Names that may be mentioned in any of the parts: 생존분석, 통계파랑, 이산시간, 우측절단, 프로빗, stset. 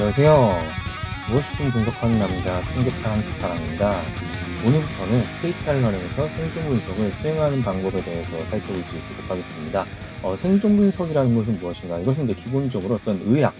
안녕하세요. 무엇이든 분석하는 남자 통계판 부탁합니다. 오늘부터는 스테이트를 활용해서 생존 분석을 수행하는 방법에 대해서 살펴보도록 하겠습니다. 생존 분석이라는 것은 무엇인가? 이것은 이제 기본적으로 어떤 의학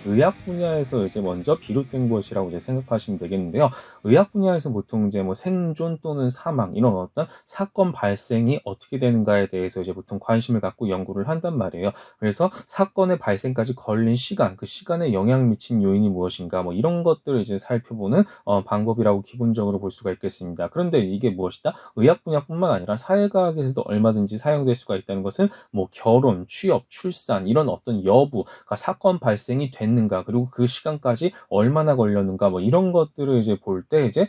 분야에서 이제 먼저 비롯된 것이라고 이제 생각하시면 되겠는데요. 의학 분야에서 보통 이제 뭐 생존 또는 사망 이런 어떤 사건 발생이 어떻게 되는가에 대해서 이제 보통 관심을 갖고 연구를 한단 말이에요. 그래서 사건의 발생까지 걸린 시간, 그 시간에 영향을 미친 요인이 무엇인가? 뭐 이런 것들을 이제 살펴보는 방법이라고 기본적으로 볼 수가 있겠습니다. 그런데 이게 무엇이다? 의학 분야뿐만 아니라 사회과학에서도 얼마든지 사용될 수가 있다는 것은 뭐 결혼, 취업, 출산 이런 어떤 여부, 그러니까 사건 발생이 됐는가, 그리고 그 시간까지 얼마나 걸렸는가, 뭐 이런 것들을 이제 볼 때 이제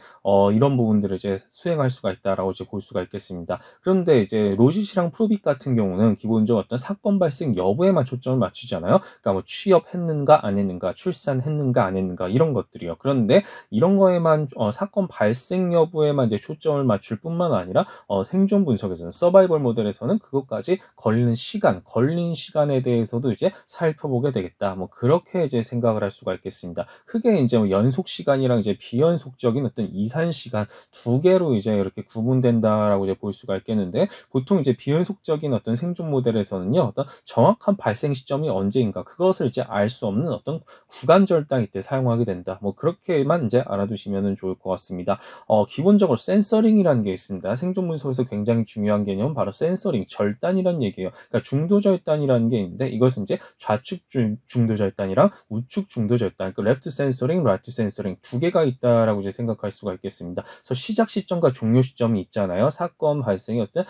이런 부분들을 이제 수행할 수가 있다라고 이제 볼 수가 있겠습니다. 그런데 이제 로지시랑 프로빅 같은 경우는 기본적으로 어떤 사건 발생 여부에만 초점을 맞추잖아요. 그러니까 뭐 취업했는가 안 했는가, 출산했는가 안 했는가 이런 것들이요. 그런데 이런 거에만 사건 발생 여부에만 이제 초점을 맞출 뿐만 아니라 생존 분석에서는 서바이벌 모델에서는 그것까지 걸리는 시간, 걸린 시간에 대해서도 이제 살펴보게 되겠다. 뭐 그렇게 이제 생각을 할 수가 있겠습니다. 크게 이제 뭐 연속 시간이랑 이제 비연속적인 어떤 이산 시간 두 개로 이제 이렇게 구분된다라고 이제 볼 수가 있겠는데, 보통 이제 비연속적인 어떤 생존 모델에서는요, 어떤 정확한 발생 시점이 언제인가 그것을 이제 알 수 없는 어떤 구간 절단이 때 사용하게 된다. 뭐 그렇게만 이제 알아두시면은 좋을 것 같습니다. 기본적으로 센서링이라는 게 있습니다. 생존 분석에서 굉장히 중요한 개념은 바로 센서링, 절단이라는 얘기예요. 그러니까 중도 절단이라는 게 있는데, 이것은 이제 좌측 중도 절단이랑 우측 중도 절단, 그러니까 레프트 센서링, 라이트 센서링 두 개가 있다라고 이제 생각할 수가 있겠습니다. 그래서 시작 시점과 종료 시점이 있잖아요. 사건 발생이 어떤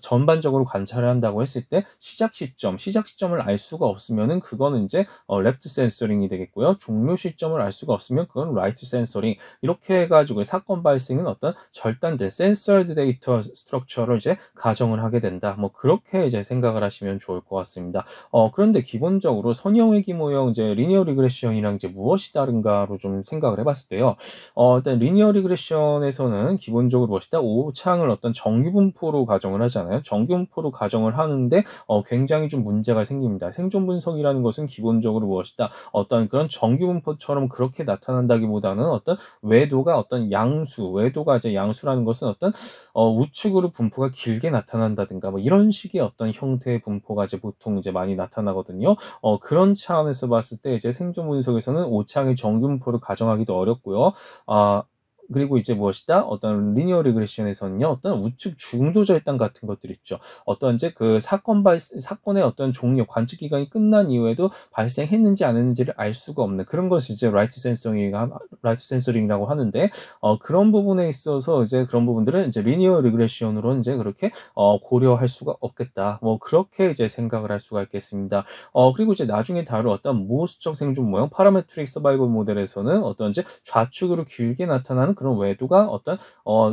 전반적으로 관찰을 한다고 했을 때 시작 시점을 알 수가 없으면은 그거는 이제 레프트 센서링이 되겠고요. 종료 시점을 알 수가 없으면 그건 라이트 센서링. 이렇게 해가지고 사건 발생은 어떤 절단된 센서드 데이터 스트럭처를 이제 가정을 하게 된다. 뭐 그렇게 이제 생각을 하시면 좋을 것 같습니다. 그런데 기본적으로 선형의 기모형 이제 리니어 리그레션이랑 이제 무엇이 다른가로 좀 생각을 해봤을 때요. 일단 리니어 리그레션에서는 기본적으로 무엇이다? 오차항을 어떤 정규분포로 가정을 하잖아요. 정규분포로 가정을 하는데 굉장히 좀 문제가 생깁니다. 생존 분석이라는 것은 기본적으로 무엇이다? 어떤 그런 정규분포처럼 그렇게 나타난다기보다는 어떤 외도가 어떤 양수, 외도가 이제 양수라는 것은 어떤 우측으로 분포가 길게 나타난다든가 뭐 이런 식의 어떤 형태의 분포가 이제 보통 이제 많이 나타나거든요. 그런 차원에서 봤을 때 이제 생존 분석에서는 오차항의 정규분포를 가정하기도 어렵고요. 그리고 이제 무엇이다? 어떤 리니어 리그레션에서는요, 어떤 우측 중도 절단 같은 것들 있죠. 어떤 이제 그 사건의 어떤 종료, 관측 기간이 끝난 이후에도 발생했는지 안 했는지를 알 수가 없는 그런 것이 이제 라이트 센서링이라고 하는데, 그런 부분에 있어서 이제 그런 부분들은 이제 리니어 리그레션으로는 이제 그렇게 고려할 수가 없겠다. 뭐 그렇게 이제 생각을 할 수가 있겠습니다. 그리고 이제 나중에 다룰 어떤 모수적 생존 모형, 파라메트릭 서바이벌 모델에서는 어떤 이제 좌측으로 길게 나타나는 그런 외도가 어떤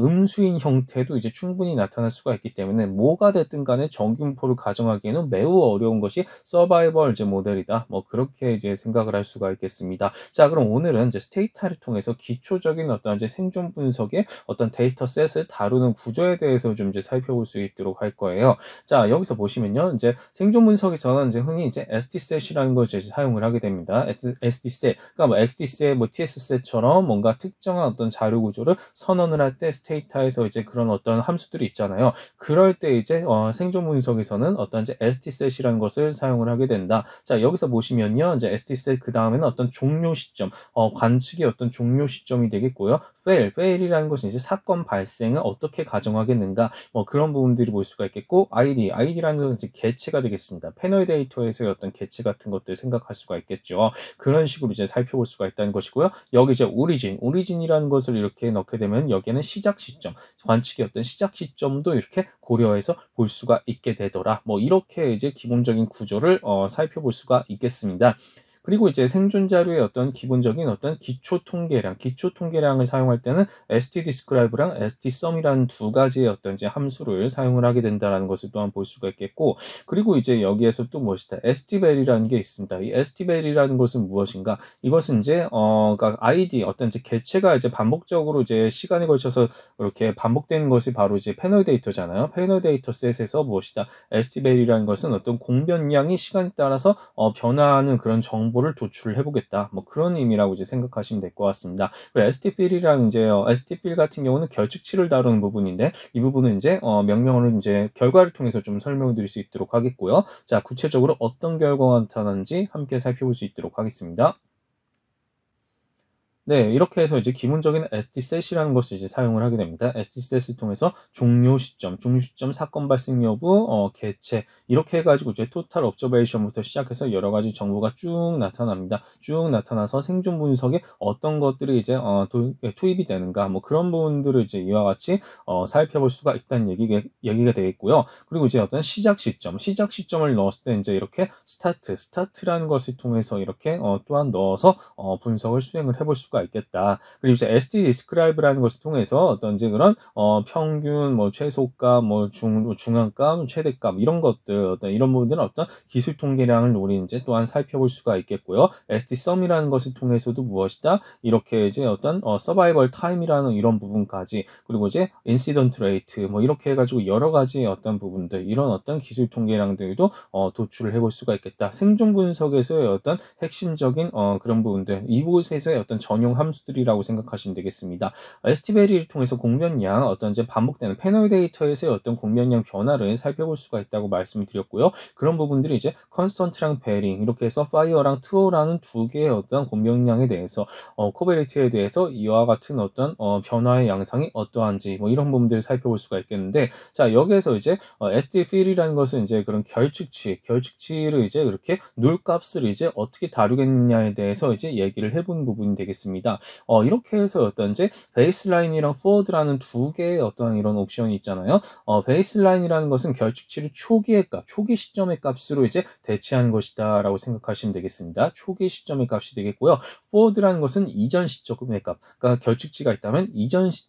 음수인 형태도 이제 충분히 나타날 수가 있기 때문에 뭐가 됐든 간에 정규분포를 가정하기에는 매우 어려운 것이 서바이벌 이제 모델이다. 뭐 그렇게 이제 생각을 할 수가 있겠습니다. 자, 그럼 오늘은 이제 스테이타를 통해서 기초적인 어떤 이제 생존 분석의 어떤 데이터셋을 다루는 구조에 대해서 좀 이제 살펴볼 수 있도록 할 거예요. 자, 여기서 보시면요, 이제 생존 분석에서는 이제 흔히 이제 stset이라는 것을 이제 사용을 하게 됩니다. stset, 그러니까 뭐 xdset, 뭐 tstset처럼 뭔가 특정한 어떤 자료 구조를 선언을 할 때 스테이타에서 이제 그런 어떤 함수들이 있잖아요. 그럴 때 이제 생존 분석에서는 어떤 이제 stset이라는 것을 사용을 하게 된다. 자, 여기서 보시면요, 이제 stset 그 다음에는 어떤 종료 시점, 관측의 어떤 종료 시점이 되겠고요. fail이라는 것은 이제 사건 발생을 어떻게 가정하겠는가, 뭐 그런 부분들이 볼 수가 있겠고, id라는 것은 이제 개체가 되겠습니다. 패널 데이터에서의 어떤 개체 같은 것들 생각할 수가 있겠죠. 그런 식으로 이제 살펴볼 수가 있다는 것이고요. 여기 이제 오리진이라는 것을 이렇게 넣게 되면 여기에는 시작 시점, 관측의 어떤 시작 시점도 이렇게 고려해서 볼 수가 있게 되더라. 뭐 이렇게 이제 기본적인 구조를 살펴볼 수가 있겠습니다. 그리고 이제 생존 자료의 어떤 기본적인 어떤 기초 통계량을 사용할 때는 stdescribe랑 stsum이라는 두 가지의 어떤 이제 함수를 사용을 하게 된다라는 것을 또한 볼 수가 있겠고, 그리고 이제 여기에서 또 무엇이다? stVal이라는 게 있습니다. 이 stVal이라는 것은 무엇인가? 이것은 이제 그러니까 id 어떤 이제 개체가 이제 반복적으로 이제 시간에 걸쳐서 이렇게 반복되는 것이 바로 이제 패널 데이터잖아요. 패널 데이터 셋에서 무엇이다? stVal이라는 것은 어떤 공변량이 시간에 따라서 변화하는 그런 정보 정보를 도출해 보겠다, 뭐 그런 의미라고 이제 생각하시면 될 것 같습니다. st필이랑 이제 st필 같은 경우는 결측치를 다루는 부분인데, 이 부분은 이제 명령어를 이제 결과를 통해서 좀 설명을 드릴 수 있도록 하겠고요. 자, 구체적으로 어떤 결과가 나타나는지 함께 살펴볼 수 있도록 하겠습니다. 네, 이렇게 해서 이제 기본적인 stset이라는 것을 이제 사용을 하게 됩니다. stset을 통해서 종료 시점, 사건 발생 여부, 개체, 이렇게 해가지고 이제 토탈 observation부터 시작해서 여러 가지 정보가 쭉 나타납니다. 쭉 나타나서 생존 분석에 어떤 것들이 이제 투입이 되는가, 뭐 그런 부분들을 이제 이와 같이 살펴볼 수가 있다는 얘기가 되겠고요. 그리고 이제 어떤 시작 시점을 넣었을 때 이제 이렇게 start라는 것을 통해서 이렇게 또한 넣어서 분석을 수행을 해볼 수 있겠다. 그리고 이제 sddescribe라는 것을 통해서 어떤 이제 그런 평균, 뭐 최소값, 뭐 중앙값, 최대값 이런 것들, 어떤 이런 부분들은 어떤 기술 통계량을 노린 이제 또한 살펴볼 수가 있겠고요. sdsum이라는 것을 통해서도 무엇이다, 이렇게 이제 어떤 서바이벌 타임이라는 이런 부분까지, 그리고 이제 인시던트 레이트, 뭐 이렇게 해가지고 여러 가지 어떤 부분들, 이런 어떤 기술 통계량들도 도출을 해볼 수가 있겠다. 생존 분석에서의 어떤 핵심적인 그런 부분들, 이곳에서의 어떤 전용 함수들이라고 생각하시면 되겠습니다. stVary를 통해서 공변량, 어떤 이제 반복되는 패널 데이터에서의 어떤 공변량 변화를 살펴볼 수가 있다고 말씀을 드렸고요. 그런 부분들이 이제 컨스턴트랑 베링, 이렇게 해서 파이어랑 트로라는 두 개의 어떤 공변량에 대해서 코베리티에 대해서 이와 같은 어떤 변화의 양상이 어떠한지, 뭐 이런 부분들을 살펴볼 수가 있겠는데, 자, 여기에서 이제 stVary라는 것은 이제 그런 결측치를 이제 이렇게 룰값을 이제 어떻게 다루겠느냐에 대해서 이제 얘기를 해본 부분이 되겠습니다. 이렇게 해서 어떤 이제 베이스라인이랑 포워드라는 두 개의 어떤 이런 옵션이 있잖아요. 베이스라인이라는 것은 결측치를 초기 시점의 값으로 이제 대체한 것이다 라고 생각하시면 되겠습니다. 초기 시점의 값이 되겠고요. 포워드라는 것은 이전 시점의 값, 그러니까 결측치가 있다면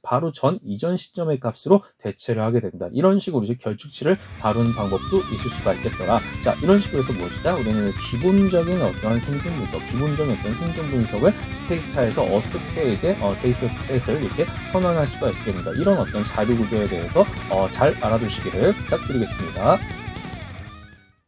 바로 전 이전 시점의 값으로 대체를 하게 된다. 이런 식으로 이제 결측치를 다루는 방법도 있을 수가 있겠더라. 자, 이런 식으로 해서 무엇이다? 우리는 기본적인 어떠한 생존 분석, 기본적인 어떤 생존 분석을 스테이크 에서 어떻게 이제 데이터셋을 이렇게 선언할 수가 있습니다. 이런 어떤 자료 구조에 대해서 잘 알아두시기를 부탁드리겠습니다.